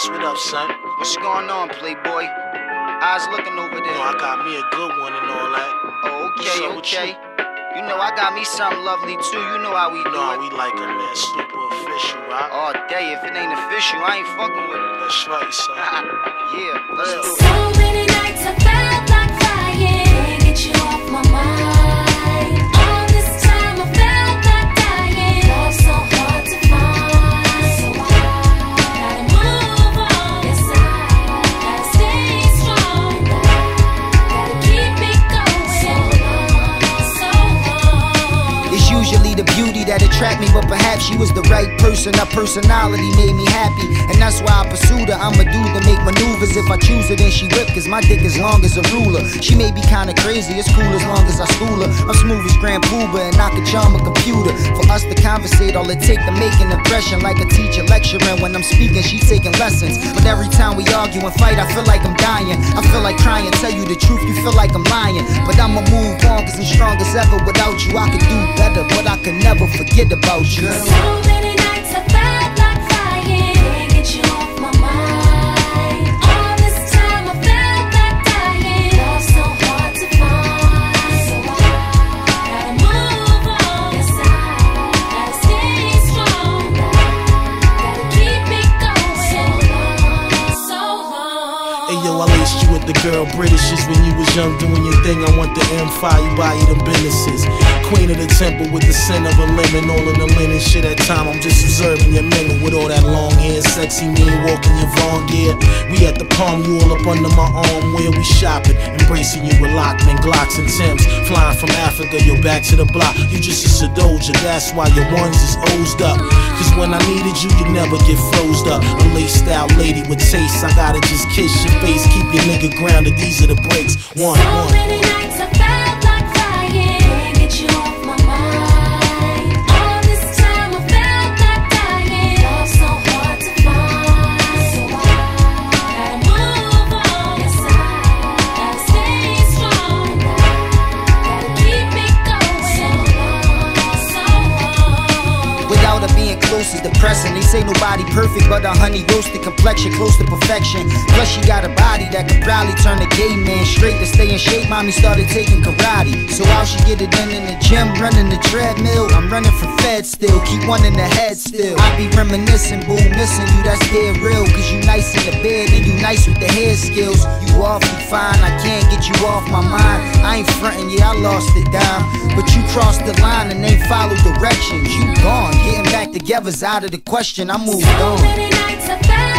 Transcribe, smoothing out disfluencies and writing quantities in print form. Cash, what up, son? What's going on, playboy? I was looking over there. You know, I got me a good one and all that. Oh, okay. You know, I got me something lovely, too. You know how we do it. Nah, we like it, man. Super official, right? All day. If it ain't official, I ain't fucking with it. That's right, son. Yeah, let's do it. So many nights I felt like crying. Get you off my mind. That attract me, but perhaps she was the right person. Her personality made me happy, and that's why I pursued her. I'm a dude to make maneuvers. If I choose her, then she whip, cause my dick is long as a ruler. She may be kinda crazy, it's cool as long as I school her. I'm smooth as Grand Puba, and I can charm a computer. For us to conversate, all it take to make an impression. Like a teacher lecturing, when I'm speaking, she taking lessons. But every time we argue and fight, I feel like I'm dying. I feel like trying to tell you the truth, you feel like I'm lying. But I'ma move on, cause I'm strong as ever. Without you, I could do better, but I could never forget about you. So many nights I felt like crying. Can't get you off my mind. All this time I felt like dying. Love so hard to find. So I gotta move on. Yes, I gotta stay strong. Gotta keep it going. So long, so long. Hey yo, I laced you with the girl Britishes when you was young doing your thing. I want the M5, you buy you them businesses. Queen of the temple with the scent of a lemon, all in the linen shit at time. I'm just observing your mingle with all that long hair, sexy mean walking your long gear. We at the palm, you all up under my arm. Where we shopping, embracing you with Lockman, Glocks and Timbs. Flying from Africa, you're back to the block. You just a Sadoja, that's why your ones is oozed up. Cause when I needed you, you never get froze up. A laced out lady with taste, I gotta just kiss your face. Keep your nigga grounded, these are the breaks. So many nights I felt like crying. Can't get you off my mind. All this time I felt like dying. Love so hard to find. So I gotta move on. Yes, I gotta stay strong. Gotta keep it going. So long, so long. Without her being close is depressing. They say nobody perfect, but a honey roasted complexion close to perfection. Plus she got a body that could probably turn a gay man straight. To stay in shape, mommy started taking karate. So how she get it done in the gym, running the treadmill. I'm running from feds still, keep one in the head still. I be reminiscing, boo, missing you, that's dead real. Cause you nice in the bed and you nice with the hair skills. You awfully fine, I can't get you off my mind. I ain't frontin', yeah, I lost it, dime. But you crossed the line and ain't followed directions. You gone, getting back together's out of the question, I moved on. So many nights I